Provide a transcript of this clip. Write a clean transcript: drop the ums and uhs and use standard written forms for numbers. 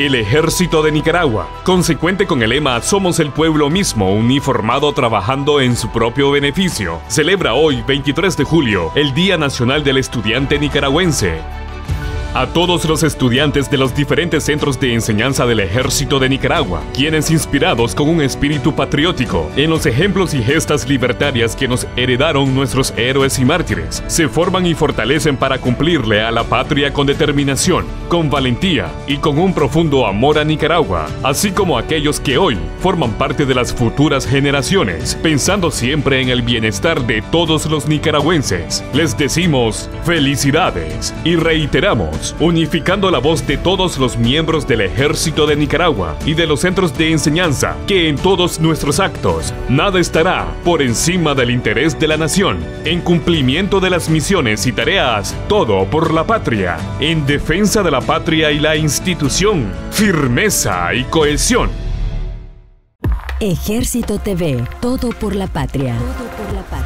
El Ejército de Nicaragua, consecuente con el lema "Somos el pueblo mismo", uniformado trabajando en su propio beneficio, celebra hoy, 23 de julio, el Día Nacional del Estudiante Nicaragüense. A todos los estudiantes de los diferentes centros de enseñanza del Ejército de Nicaragua, quienes, inspirados con un espíritu patriótico en los ejemplos y gestas libertarias que nos heredaron nuestros héroes y mártires, se forman y fortalecen para cumplirle a la patria con determinación, con valentía y con un profundo amor a Nicaragua, así como aquellos que hoy forman parte de las futuras generaciones, pensando siempre en el bienestar de todos los nicaragüenses. Les decimos felicidades y reiteramos, unificando la voz de todos los miembros del Ejército de Nicaragua y de los centros de enseñanza, que en todos nuestros actos nada estará por encima del interés de la nación, en cumplimiento de las misiones y tareas, todo por la patria, en defensa de la patria y la institución, firmeza y cohesión. Ejército TV, todo por la patria. Todo por la patria.